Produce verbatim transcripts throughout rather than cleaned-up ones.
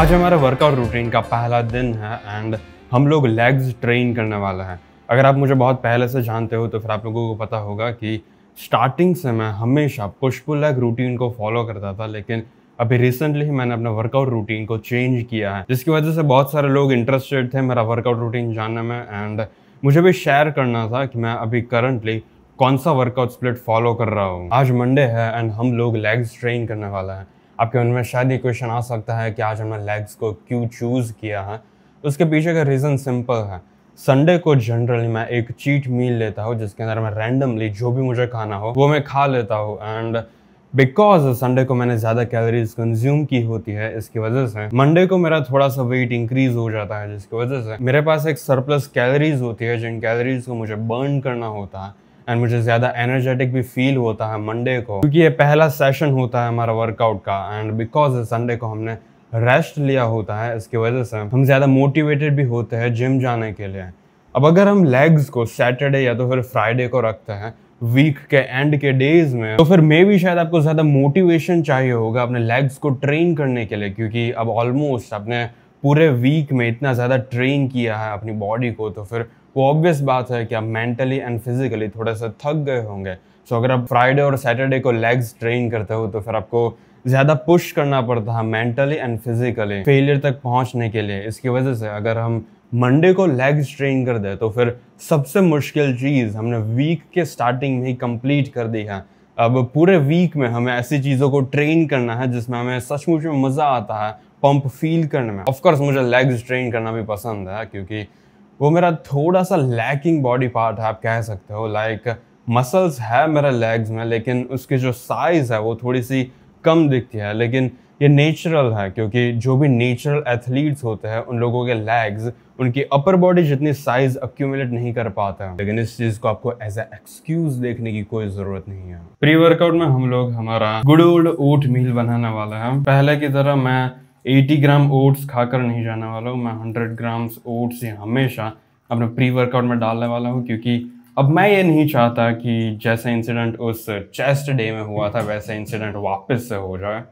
आज हमारा workout routine का पहला दिन है एंड हम लोग लेग्स ट्रेन करने वाला है। अगर आप मुझे बहुत पहले से जानते हो तो फिर आप लोगों को पता होगा कि स्टार्टिंग से मैं हमेशा पुश पुल लेग रूटीन को फॉलो करता था, लेकिन अभी रिसेंटली ही मैंने अपना वर्कआउट रूटीन को चेंज किया है, जिसकी वजह से बहुत सारे लोग इंटरेस्टेड थे मेरा वर्कआउट रूटीन जानने में एंड मुझे भी शेयर करना था कि मैं अभी करंटली कौन सा वर्कआउट स्प्लिट फॉलो कर रहा हूँ। आज मंडे है एंड हम लोग लेग्स ट्रेन करने वाला है। आपके मन में शायद ये क्वेश्चन आ सकता है कि आज हमने लेग्स को क्यों चूज़ किया है। उसके पीछे का रीज़न सिंपल है। संडे को जनरली मैं एक चीट मील लेता हूँ जिसके अंदर मैं रैंडमली जो भी मुझे खाना हो वो मैं खा लेता हूँ एंड बिकॉज संडे को मैंने ज़्यादा कैलोरीज कंज्यूम की होती है, इसकी वजह से मंडे को मेरा थोड़ा सा वेट इंक्रीज हो जाता है, जिसकी वजह से मेरे पास एक सरप्लस कैलोरीज होती है जिन कैलोरीज को मुझे बर्न करना होता है एंड मुझे ज़्यादा एनर्जेटिक भी फील होता है मंडे को, क्योंकि ये पहला सेशन होता है हमारा वर्कआउट का एंड बिकॉज संडे को हमने रेस्ट लिया होता है, इसकी वजह से हम ज़्यादा मोटिवेटेड भी होते हैं जिम जाने के लिए। अब अगर हम लेग्स को सैटरडे या तो फिर फ्राइडे को रखते हैं वीक के एंड के डेज में, तो फिर मे भी शायद आपको ज़्यादा मोटिवेशन चाहिए होगा अपने लेग्स को ट्रेन करने के लिए, क्योंकि अब ऑलमोस्ट आपने पूरे वीक में इतना ज़्यादा ट्रेन किया है अपनी बॉडी को, तो फिर वो ऑब्वियस बात है कि आप मेंटली एंड फिजिकली थोड़ा सा थक गए होंगे। सो अगर आप फ्राइडे और सैटरडे को लेग्स ट्रेन करते हो तो फिर आपको ज़्यादा पुश करना पड़ता है मेंटली एंड फिजिकली फेलियर तक पहुंचने के लिए। इसकी वजह से अगर हम मंडे को लेग्स ट्रेन कर दें तो फिर सबसे मुश्किल चीज़ हमने वीक के स्टार्टिंग में ही कंप्लीट कर दी है। अब पूरे वीक में हमें ऐसी चीज़ों को ट्रेन करना है जिसमें हमें सचमुच में मज़ा आता है पंप फील करने में। ऑफकोर्स मुझे लेग्स ट्रेन करना भी पसंद है क्योंकि वो मेरा थोड़ा सा लैकिंग बॉडी पार्ट है, आप कह सकते हो। लाइक मसल्स है मेरे लेग्स में लेकिन उसकी जो साइज़ है वो थोड़ी सी कम दिखती है, लेकिन ये नेचुरल है क्योंकि जो भी नेचुरल एथलीट्स होते हैं उन लोगों के लेग्स उनकी अपर बॉडी जितनी साइज अक्यूमुलेट नहीं कर पाता है, लेकिन इस चीज़ को आपको एज ए एक्सक्यूज देखने की कोई ज़रूरत नहीं है। प्री वर्कआउट में हम लोग हमारा गुड ओल्ड ओट मील बनाने वाला है। पहले की तरह मैं अस्सी ग्राम ओट्स खाकर नहीं जाने वाला हूँ, मैं हंड्रेड ग्राम्स ओट्स हमेशा अपने प्री वर्कआउट में डालने वाला हूँ, क्योंकि अब मैं ये नहीं चाहता कि जैसा इंसिडेंट उस चेस्ट डे में हुआ था वैसा इंसिडेंट वापस से हो जाए।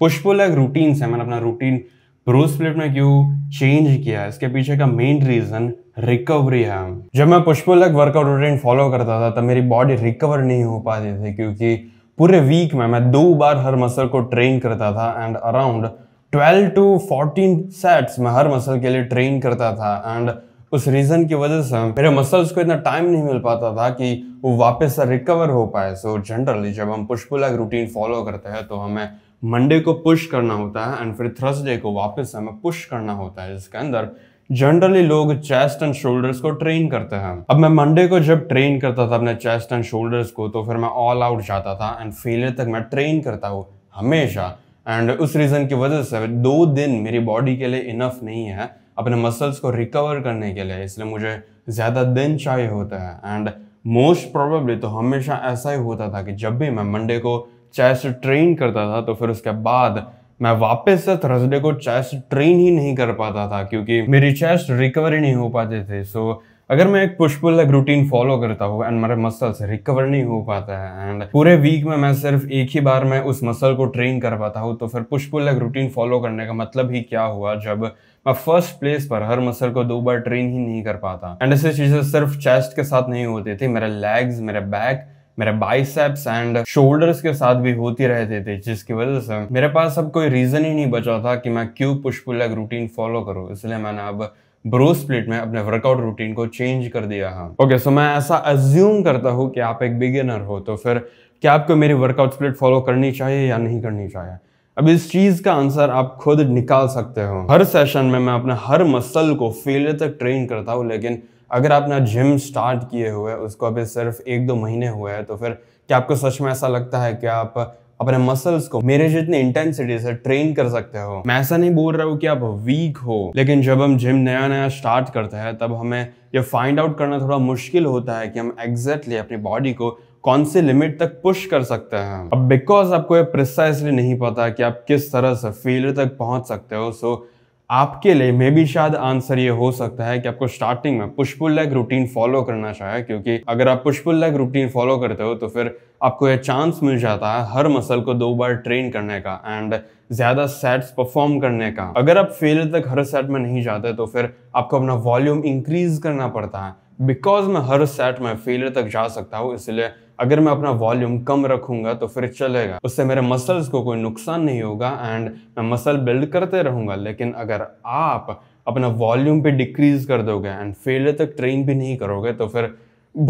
पुश पुल लेग रूटीन से मैंने अपना रूटीन प्रो स्प्लिट में क्यों चेंज किया, इसके पीछे का मेन रीज़न रिकवरी है। जब मैं push pull leg workout routine follow करता था तब मेरी बॉडी रिकवर नहीं हो पाती थी, क्योंकि पूरे वीक में मैं दो बार हर मसल को ट्रेन करता था and around twelve to fourteen sets मैं हर मसल के लिए ट्रेन करता था एंड उस रीज़न की वजह से मेरे मसल्स को इतना टाइम नहीं मिल पाता था कि वो वापस से रिकवर हो पाए। सो जनरली जब हम push pull leg routine follow करते हैं तो हमें मंडे को पुश करना होता है एंड फिर थर्सडे को वापस हमें पुश करना होता है, जिसके अंदर जनरली लोग चेस्ट एंड शोल्डर्स को ट्रेन करते हैं। अब मैं मंडे को जब ट्रेन करता था अपने चेस्ट एंड शोल्डर्स को तो फिर मैं ऑल आउट जाता था एंड फेलियर तक मैं ट्रेन करता हूँ हमेशा, एंड उस रीज़न की वजह से दो दिन मेरी बॉडी के लिए इनफ नहीं है अपने मसल्स को रिकवर करने के लिए, इसलिए मुझे ज़्यादा दिन चाहिए होता है। एंड मोस्ट प्रोबेबली तो हमेशा ऐसा ही होता था कि जब भी मैं मंडे को चेस्ट ट्रेन करता था तो फिर उसके बाद मैं वापस से थर्सडे को चेस्ट ट्रेन ही नहीं कर पाता था क्योंकि मेरी चेस्ट रिकवर ही नहीं हो पाते थे। सो अगर मैं एक push pull leg routine follow करता हूँ एंड मेरे मसल्स रिकवर नहीं हो पाता है एंड पूरे वीक में मैं सिर्फ एक ही बार मैं उस मसल को ट्रेन कर पाता हूँ, तो फिर push pull leg routine follow करने का मतलब ही क्या हुआ जब मैं फर्स्ट प्लेस पर हर मसल को दो बार ट्रेन ही नहीं कर पाता। एंड ऐसी चीज़ें सिर्फ चेस्ट के साथ नहीं होती थी, मेरे लेग्स, मेरे बैक, मेरे बाइसेप्स एंड शोल्डर्स के साथ भी होती रहते थे, जिसकी वजह से मेरे पास अब कोई रीज़न ही नहीं बचा था कि मैं क्यों push pull leg routine follow करूँ, इसलिए मैंने अब ब्रो स्प्लिट में अपने वर्कआउट रूटीन को चेंज कर दिया है। ओके, सो मैं ऐसा अज्यूम करता हूँ कि आप एक बिगिनर हो, तो फिर क्या आपको मेरी वर्कआउट स्प्लिट फॉलो करनी चाहिए या नहीं करनी चाहिए? अब इस चीज़ का आंसर आप खुद निकाल सकते हो। हर सेशन में मैं अपने हर मसल को फेलियर तक ट्रेन करता हूँ, लेकिन अगर आपने जिम स्टार्ट किए हुए उसको अभी सिर्फ एक दो महीने हुए हैं तो फिर क्या आपको सच में ऐसा लगता है कि आप अपने मसल्स को मेरे जितनी इंटेंसिटी से ट्रेन कर सकते हो? मैं ऐसा नहीं बोल रहा हूँ कि आप वीक हो, लेकिन जब हम जिम नया नया स्टार्ट करते हैं तब हमें ये फाइंड आउट करना थोड़ा मुश्किल होता है कि हम एग्जैक्टली अपनी बॉडी को कौन से लिमिट तक पुश कर सकते हैं। अब बिकॉज आपको ये प्रिसाइसली नहीं पता कि आप किस तरह से फेलियर तक पहुँच सकते हो, सो आपके लिए मे भी शायद आंसर ये हो सकता है कि आपको स्टार्टिंग में push pull leg routine follow करना चाहिए, क्योंकि अगर आप push pull leg routine follow करते हो तो फिर आपको यह चांस मिल जाता है हर मसल को दो बार ट्रेन करने का एंड ज्यादा सेट्स परफॉर्म करने का। अगर आप फेलियर तक हर सेट में नहीं जाते तो फिर आपको अपना वॉल्यूम इंक्रीज करना पड़ता है। बिकॉज मैं हर सेट में फेलियर तक जा सकता हूँ, इसलिए अगर मैं अपना वॉल्यूम कम रखूंगा तो फिर चलेगा, उससे मेरे मसल्स को कोई नुकसान नहीं होगा एंड मैं मसल बिल्ड करते रहूंगा। लेकिन अगर आप अपना वॉल्यूम पे डिक्रीज कर दोगे एंड फेलियर तक ट्रेन भी नहीं करोगे तो फिर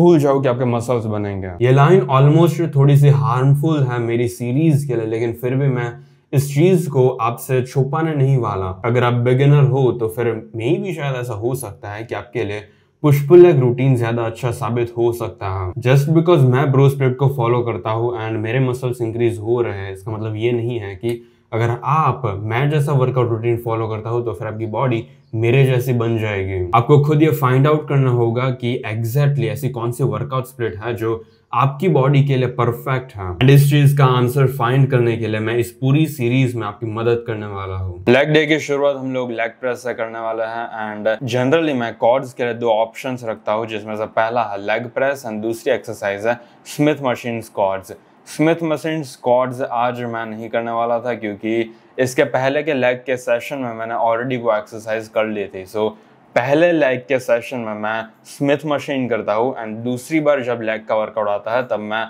भूल जाओ कि आपके मसल्स बनेंगे। ये लाइन ऑलमोस्ट थोड़ी सी हार्मफुल है मेरी सीरीज के लिए, लेकिन फिर भी मैं इस चीज को आपसे छुपाने नहीं वाला। अगर आप बिगिनर हो तो फिर मे भी शायद ऐसा हो सकता है कि आपके लिए पुश पुल लेग रूटीन ज्यादा अच्छा साबित हो सकता है। जस्ट बिकॉज मैं ब्रो स्प्लिट को फॉलो करता हूँ एंड मेरे मसल्स इंक्रीज हो रहे हैं, इसका मतलब ये नहीं है कि अगर आप मैं जैसा वर्कआउट रूटीन फॉलो करता हूँ तो फिर आपकी बॉडी मेरे जैसी बन जाएगी। आपको खुद ये फाइंड आउट करना होगा कि एग्जैक्टली ऐसी कौन सी वर्कआउट स्प्लिट है जो आपकी बॉडी के लिए परफेक्ट है, एंड इस चीज का आंसर फाइंड करने के लिए मैं इस पूरी सीरीज में आपकी मदद करने वाला हूँ। लेग डे की शुरुआत हम लोग लेग प्रेस से करने वाले हैं एंड जनरली मैं कॉर्ड्स के लिए दो ऑप्शंस रखता हूँ, जिसमें से पहला है लेग प्रेस एंड दूसरी एक्सरसाइज है Smith machine quads. Smith machine squats आज मैं नहीं करने वाला था, क्योंकि इसके पहले के लेग के सेशन में मैंने ऑलरेडी वो एक्सरसाइज कर ली थी। सो so, पहले लेग के सेशन में मैं स्मिथ मशीन करता हूँ एंड दूसरी बार जब लेग का वर्कआउट आता है तब मैं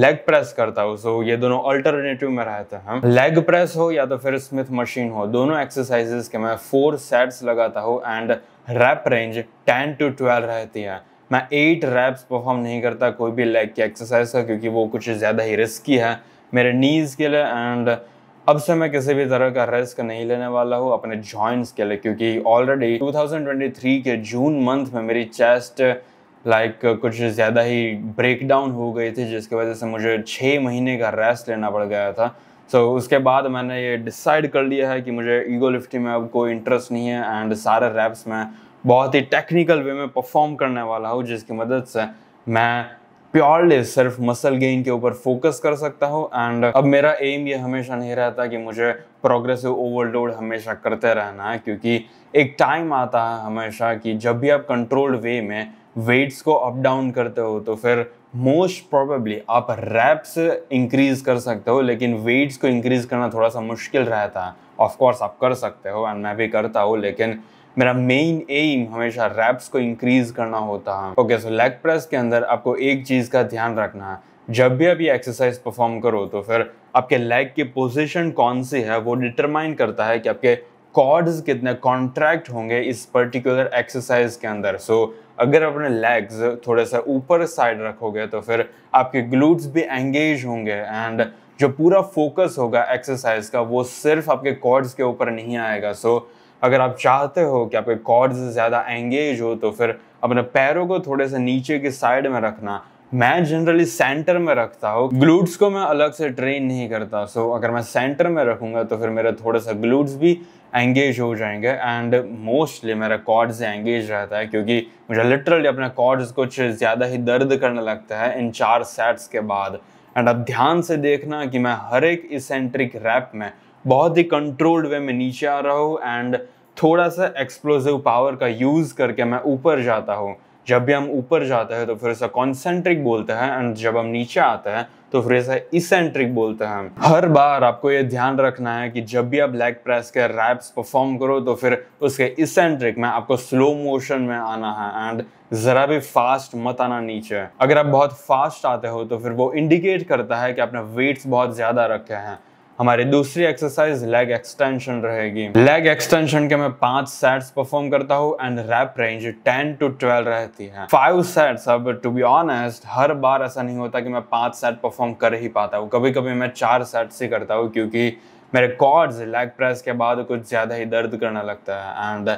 लेग प्रेस करता हूँ। सो so, ये दोनों अल्टरनेटिव में रहते हैं, लेग प्रेस हो या तो फिर स्मिथ मशीन हो, दोनों एक्सरसाइजेस के मैं फोर सेट्स लगाता हूँ and rep range ten to twelve रहती है। मैं एट रैप्स परफॉर्म नहीं करता कोई भी लेग की एक्सरसाइज का, क्योंकि वो कुछ ज़्यादा ही रिस्की है मेरे नीज़ के लिए एंड अब से मैं किसी भी तरह का रिस्क नहीं लेने वाला हूँ अपने जॉइंट्स के लिए, क्योंकि already two thousand twenty three के जून मंथ में मेरी चेस्ट लाइक like, कुछ ज़्यादा ही ब्रेकडाउन हो गई थी, जिसकी वजह से मुझे छः महीने का रेस्ट लेना पड़ गया था। सो so, उसके बाद मैंने ये डिसाइड कर लिया है कि मुझे ईगो लिफ्टिंग में अब कोई इंटरेस्ट नहीं है एंड सारे रैप्स में बहुत ही टेक्निकल वे में परफॉर्म करने वाला हूँ, जिसकी मदद से मैं प्योरली सिर्फ मसल गेन के ऊपर फोकस कर सकता हूँ। एंड अब मेरा एम ये हमेशा नहीं रहता कि मुझे प्रोग्रेसिव ओवरलोड हमेशा करते रहना है, क्योंकि एक टाइम आता है हमेशा कि जब भी आप कंट्रोल्ड वे में वेट्स को अप डाउन करते हो तो फिर मोस्ट प्रोबेबली आप रैप्स इंक्रीज कर सकते हो, लेकिन वेट्स को इंक्रीज करना थोड़ा सा मुश्किल रहता है। ऑफकोर्स आप कर सकते हो एंड मैं भी करता हूँ, लेकिन मेरा मेन एम हमेशा रैप्स को इंक्रीज करना होता है। ओके, सो लेग प्रेस के अंदर आपको एक चीज़ का ध्यान रखना है, जब भी आप ये एक्सरसाइज परफॉर्म करो तो फिर आपके लेग की पोजीशन कौन सी है वो डिटरमाइन करता है कि आपके कॉर्ड्स कितने कॉन्ट्रैक्ट होंगे इस पर्टिकुलर एक्सरसाइज के अंदर। सो so, अगर अपने लेग्स थोड़े सा ऊपर साइड रखोगे तो फिर आपके ग्लूट्स भी एंगेज होंगे एंड जो पूरा फोकस होगा एक्सरसाइज का वो सिर्फ आपके कॉर्ड्स के ऊपर नहीं आएगा। सो so, अगर आप चाहते हो कि आपके कॉर्ड्स ज़्यादा एंगेज हो तो फिर अपने पैरों को थोड़े से नीचे की साइड में रखना। मैं जनरली सेंटर में रखता हूँ, ग्लूट्स को मैं अलग से ट्रेन नहीं करता। सो so, अगर मैं सेंटर में रखूँगा तो फिर मेरे थोड़े से ग्लूट्स भी एंगेज हो जाएंगे एंड मोस्टली मेरा कॉर्ड्स एंगेज रहता है, क्योंकि मुझे लिटरली अपने कॉर्ड्स कुछ ज़्यादा ही दर्द करने लगता है इन चार सेट्स के बाद। एंड आप ध्यान से देखना कि मैं हर एक इसेंट्रिक रैप में बहुत ही कंट्रोल्ड वे में नीचे आ रहा हूँ एंड थोड़ा सा एक्सप्लोजिव पावर का यूज़ करके मैं ऊपर जाता हूँ। जब भी हम ऊपर जाते हैं तो फिर इसे कॉन्सेंट्रिक बोलते हैं एंड जब हम नीचे आते हैं तो फिर इसे इसेंट्रिक बोलते हैं। हर बार आपको ये ध्यान रखना है कि जब भी आप लेग प्रेस के रैप्स परफॉर्म करो तो फिर उसके इसेंट्रिक में आपको स्लो मोशन में आना है एंड ज़रा भी फास्ट मत आना नीचे। अगर आप बहुत फास्ट आते हो तो फिर वो इंडिकेट करता है कि आपने वेट्स बहुत ज़्यादा रखे हैं। हमारी दूसरी एक्सरसाइज लेग एक्सटेंशन रहेगी। लेग एक्सटेंशन के मैं पांच सेट्स परफॉर्म करता हूँ and rep range ten to twelve रहती है। Five sets. अब टू बी ऑनेस्ट हर बार ऐसा नहीं होता कि मैं पांच सेट परफॉर्म कर ही पाता हूँ, कभी कभी मैं चार सेट्स ही करता हूँ, क्योंकि मेरे कॉर्ड्स लेग प्रेस के बाद कुछ ज़्यादा ही दर्द करने लगता है। एंड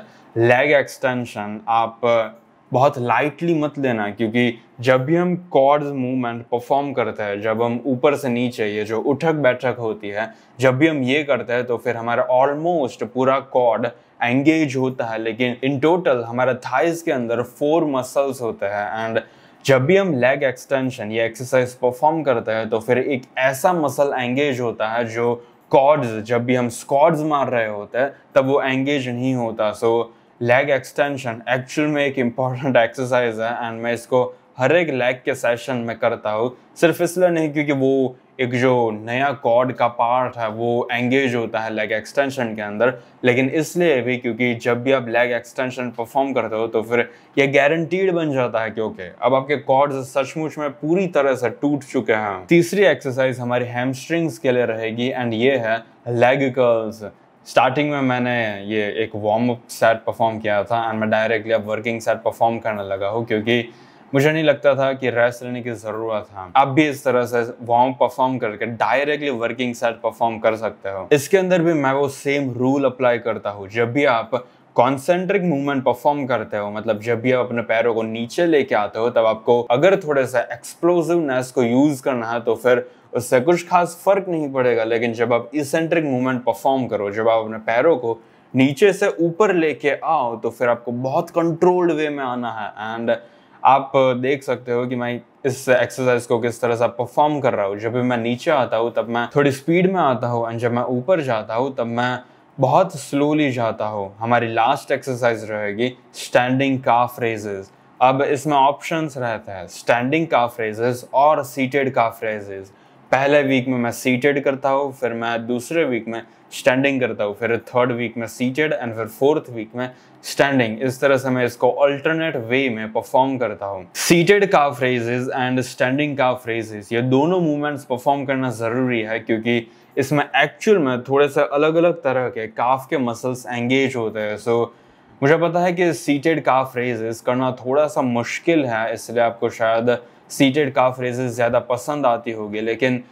लेग एक्सटेंशन आप बहुत लाइटली मत लेना, क्योंकि जब भी हम कॉर्ड्स मूवमेंट परफॉर्म करते हैं, जब हम ऊपर से नीचे ये जो उठक बैठक होती है, जब भी हम ये करते हैं तो फिर हमारा ऑलमोस्ट पूरा कॉर्ड एंगेज होता है, लेकिन इन टोटल हमारा थाइस के अंदर फोर मसल्स होते हैं। एंड जब भी हम लेग एक्सटेंशन या एक्सरसाइज परफॉर्म करते हैं तो फिर एक ऐसा मसल एंगेज होता है जो कॉर्ड्स, जब भी हम स्कॉर्ड्स मार रहे होते हैं तब वो एंगेज नहीं होता। सो लेग एक्सटेंशन एक्चुअल में एक इम्पॉर्टेंट एक्सरसाइज है एंड मैं इसको हर एक लेग के सेशन में करता हूँ, सिर्फ इसलिए नहीं क्योंकि वो एक जो नया कॉर्ड का पार्ट है वो एंगेज होता है लेग एक्सटेंशन के अंदर, लेकिन इसलिए भी क्योंकि जब भी आप लेग एक्सटेंशन परफॉर्म करते हो तो फिर ये गारंटीड बन जाता है क्योंकि अब आपके कॉर्ड्स सचमुच में पूरी तरह से टूट चुके हैं। तीसरी एक्सरसाइज हमारी हैमस्ट्रिंग्स के लिए रहेगी एंड ये है लेग कर्ल्स। स्टार्टिंग में मैंने ये एक वार्म अप सेट परफॉर्म किया था एंड मैं डायरेक्टली अब वर्किंग सेट परफॉर्म करने लगा हूँ क्योंकि मुझे नहीं लगता था कि रेस्ट लेने की जरूरत है। आप भी इस तरह से वार्म परफॉर्म करके डायरेक्टली वर्किंग सेट परफॉर्म कर सकते हो। इसके अंदर भी मैं वो सेम रूल अप्लाई करता हूँ। जब भी आप कॉन्सेंट्रिक मूवमेंट परफॉर्म करते हो, मतलब जब भी आप अपने पैरों को नीचे लेके आते हो तब आपको अगर थोड़े सा एक्सप्लोसिवनेस को यूज करना है तो फिर उससे कुछ खास फर्क नहीं पड़ेगा, लेकिन जब आप इसेंट्रिक मूवमेंट परफॉर्म करो, जब आप अपने पैरों को नीचे से ऊपर लेके आओ तो फिर आपको बहुत कंट्रोल्ड वे में आना है। एंड आप देख सकते हो कि मैं इस एक्सरसाइज को किस तरह से परफॉर्म कर रहा हूँ। जब भी मैं नीचे आता हूँ तब मैं थोड़ी स्पीड में आता हूँ एंड जब मैं ऊपर जाता हूँ तब मैं बहुत स्लोली जाता हूँ। हमारी लास्ट एक्सरसाइज रहेगी स्टैंडिंग काफ रेजेस। अब इसमें ऑप्शंस रहते हैं स्टैंडिंग काफ रेजेस और सीटेड काफ रेजेस। पहले वीक में मैं सीटेड करता हूँ, फिर मैं दूसरे वीक में स्टैंडिंग करता हूँ, फिर थर्ड वीक में सीटेड एंड फिर फोर्थ वीक में स्टैंडिंग। इस तरह से मैं इसको अल्टरनेट वे में परफॉर्म करता हूँ। Seated calf raises and standing calf raises ये दोनों मूवमेंट्स परफॉर्म करना ज़रूरी है क्योंकि इसमें एक्चुअल में थोड़े से अलग अलग तरह के काफ के मसल्स एंगेज होते हैं। सो so, मुझे पता है कि सीटेड काफ रेजेस करना थोड़ा सा मुश्किल है, इसलिए आपको शायद सीटेड काफ रेजेस ज़्यादा पसंद आती होगी, लेकिन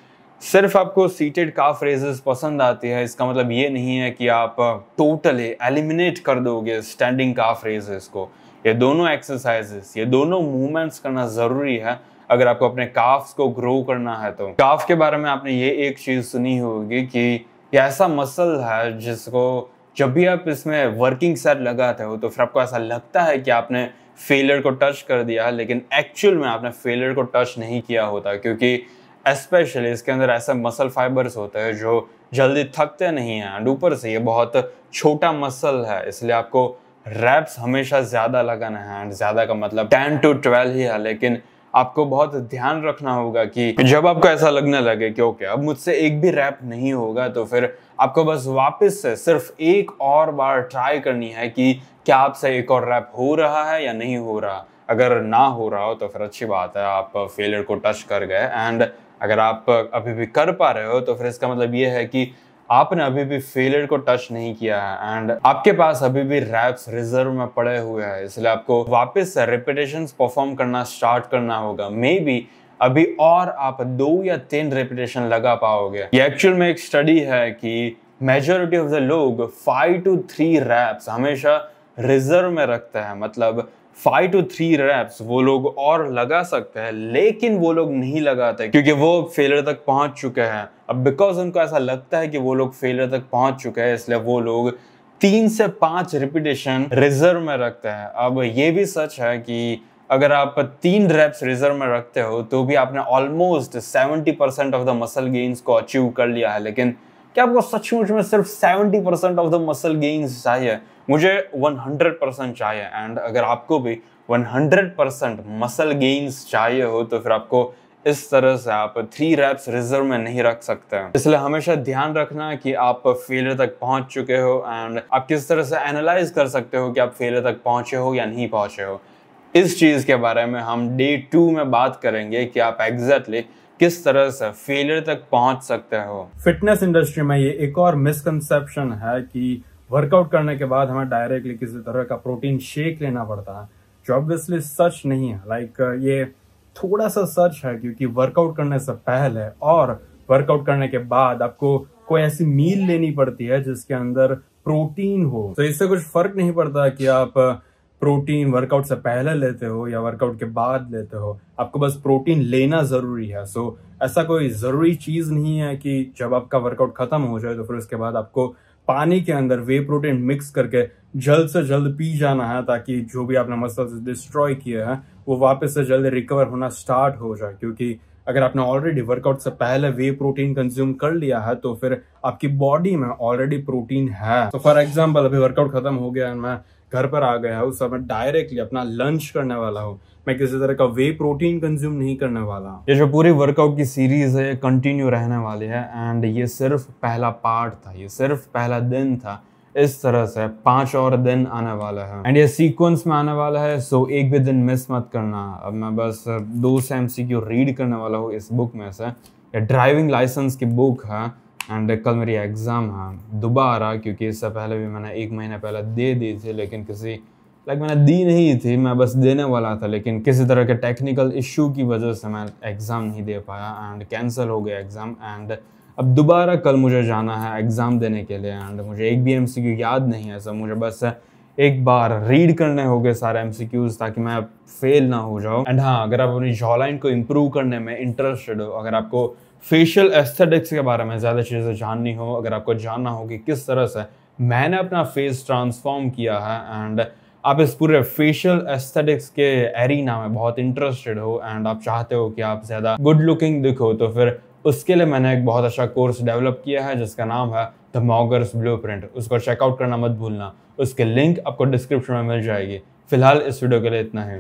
सिर्फ आपको सीटेड काफ रेजेस पसंद आती है इसका मतलब ये नहीं है कि आप टोटली एलिमिनेट कर दोगे स्टैंडिंग काफ रेजेस को। ये दोनों एक्सरसाइजेस, ये दोनों मूवमेंट्स करना ज़रूरी है अगर आपको अपने काफ्स को ग्रो करना है तो। काफ के बारे में आपने ये एक चीज़ सुनी होगी कि ये ऐसा मसल है जिसको जब भी आप इसमें वर्किंग सेट लगाते हो तो फिर आपको ऐसा लगता है कि आपने फेलियर को टच कर दिया है, लेकिन एक्चुअल में आपने फेलियर को टच नहीं किया होता क्योंकि स्पेशली इसके अंदर ऐसे मसल फाइबर्स होते हैं जो जल्दी थकते नहीं हैं एंड ऊपर से ये बहुत छोटा मसल है, इसलिए आपको रैप्स हमेशा ज़्यादा लगाना है। एंड ज़्यादा का मतलब टेन टू ट्वेल्व ही है, लेकिन आपको बहुत ध्यान रखना होगा कि जब आपको ऐसा लगने लगे कि ओके अब मुझसे एक भी रैप नहीं होगा तो फिर आपको बस वापस से सिर्फ एक और बार ट्राई करनी है कि क्या आपसे एक और रैप हो रहा है या नहीं हो रहा। अगर ना हो रहा हो तो फिर अच्छी बात है, आप फेलियर को टच कर गए। एंड अगर आप अभी भी कर पा रहे हो तो फिर इसका मतलब ये है कि आपने अभी भी फेलियर को टच नहीं किया है एंड आपके पास अभी भी रैप्स रिजर्व में पड़े हुए हैं, इसलिए आपको वापस से रिपीटेशंस परफॉर्म करना स्टार्ट करना होगा। मे बी अभी और आप दो या तीन रिपीटेशन लगा पाओगे। ये एक्चुअल में एक स्टडी है कि मेजोरिटी ऑफ द लोग फाइव टू थ्री रैप्स हमेशा रिजर्व में रखते हैं, मतलब फाइव टू थ्री रैप्स वो लोग और लगा सकते हैं लेकिन वो लोग नहीं लगाते क्योंकि वो फेलियर तक पहुंच चुके हैं। अब बिकॉज उनको ऐसा लगता है कि वो लोग फेलियर तक पहुंच चुके हैं इसलिए वो लोग तीन से पाँच रिपीटेशन रिजर्व में रखते हैं। अब ये भी सच है कि अगर आप तीन रैप्स रिजर्व में रखते हो तो भी आपने almost seventy percent of the muscle gains को अचीव कर लिया है, लेकिन क्या आपको सचमुच में सिर्फ seventy percent of the muscle gains चाहिए? मुझे हंड्रेड परसेंट चाहिए। एंड अगर आपको भी हंड्रेड परसेंट मसल गेन्स चाहिए हो तो फिर आपको इस तरह से आप थ्री रैप्स रिजर्व में नहीं रख सकते हैं। इसलिए हमेशा ध्यान रखना कि आप फेलियर तक पहुंच चुके हो एंड आप किस तरह से एनालाइज कर सकते हो कि आप फेलियर तक पहुंचे हो या नहीं पहुंचे हो। इस चीज़ के बारे में हम डे टू में बात करेंगे कि आप एग्जैक्टली किस तरह से फेलियर तक पहुंच सकते हो। फिटनेस इंडस्ट्री में ये एक और मिसकंसेप्शन है कि वर्कआउट करने के बाद हमें डायरेक्टली किसी तरह का प्रोटीन शेक लेना पड़ता है, जो ऑब्वियसली सच नहीं है। लाइक ये थोड़ा सा सच है क्योंकि वर्कआउट करने से पहले और वर्कआउट करने के बाद आपको कोई ऐसी मील लेनी पड़ती है जिसके अंदर प्रोटीन हो। तो इससे कुछ फर्क नहीं पड़ता कि आप प्रोटीन वर्कआउट से पहले लेते हो या वर्कआउट के बाद लेते हो, आपको बस प्रोटीन लेना जरूरी है। सो so, ऐसा कोई जरूरी चीज नहीं है कि जब आपका वर्कआउट खत्म हो जाए तो फिर उसके बाद आपको पानी के अंदर वे प्रोटीन मिक्स करके जल्द से जल्द पी जाना है ताकि जो भी आपने मसल्स डिस्ट्रॉय किए हैं वो वापस से जल्द रिकवर होना स्टार्ट हो जाए। क्योंकि अगर आपने ऑलरेडी वर्कआउट से पहले वे प्रोटीन कंज्यूम कर लिया है तो फिर आपकी बॉडी में ऑलरेडी प्रोटीन है। तो फॉर एग्जाम्पल अभी वर्कआउट खत्म हो गया है, मैं घर पर आ गया हूँ, उस समय डायरेक्टली अपना लंच करने वाला हूँ, मैं किसी तरह का वे प्रोटीन कंज्यूम नहीं करने वाला। ये जो पूरी वर्कआउट की सीरीज है ये कंटिन्यू रहने वाली है एंड ये सिर्फ पहला पार्ट था, ये सिर्फ पहला दिन था। इस तरह से पांच और दिन आने वाला है एंड ये सीक्वेंस में आने वाला है, सो एक भी दिन मिस मत करना। अब मैं बस दो से एमसीक्यू रीड करने वाला हूँ इस बुक में से। ये ड्राइविंग लाइसेंस की बुक है एंड कल मेरी एग्ज़ाम है दोबारा, क्योंकि इससे पहले भी मैंने एक महीना पहले दे दी थी लेकिन किसी लाइक like मैंने दी नहीं थी, मैं बस देने वाला था लेकिन किसी तरह के टेक्निकल इशू की वजह से मैं एग्ज़ाम नहीं दे पाया एंड कैंसिल हो गया एग्ज़ाम। एंड अब दोबारा कल मुझे जाना है एग्ज़ाम देने के लिए एंड मुझे एक भी एमसीक्यू याद नहीं है, सब मुझे बस एक बार रीड करने हो गए सारे एमसीक्यूज़ ताकि मैं फेल ना हो जाऊँ। एंड हाँ, अगर आप अपनी जॉलाइन को इम्प्रूव करने में इंटरेस्टेड हो, अगर आपको फेशियल एस्थेटिक्स के बारे में ज़्यादा चीज़ें जाननी हो, अगर आपको जानना हो कि किस तरह से मैंने अपना फेस ट्रांसफॉर्म किया है एंड आप इस पूरे फेशियल एस्थेटिक्स के एरिना में बहुत इंटरेस्टेड हो एंड आप चाहते हो कि आप ज़्यादा गुड लुकिंग दिखो, तो फिर उसके लिए मैंने एक बहुत अच्छा कोर्स डेवलप किया है जिसका नाम है द मॉगर्स ब्लू प्रिंट। उसको चेकआउट करना मत भूलना, उसके लिंक आपको डिस्क्रिप्शन में मिल जाएगी। फिलहाल इस वीडियो के लिए इतना ही।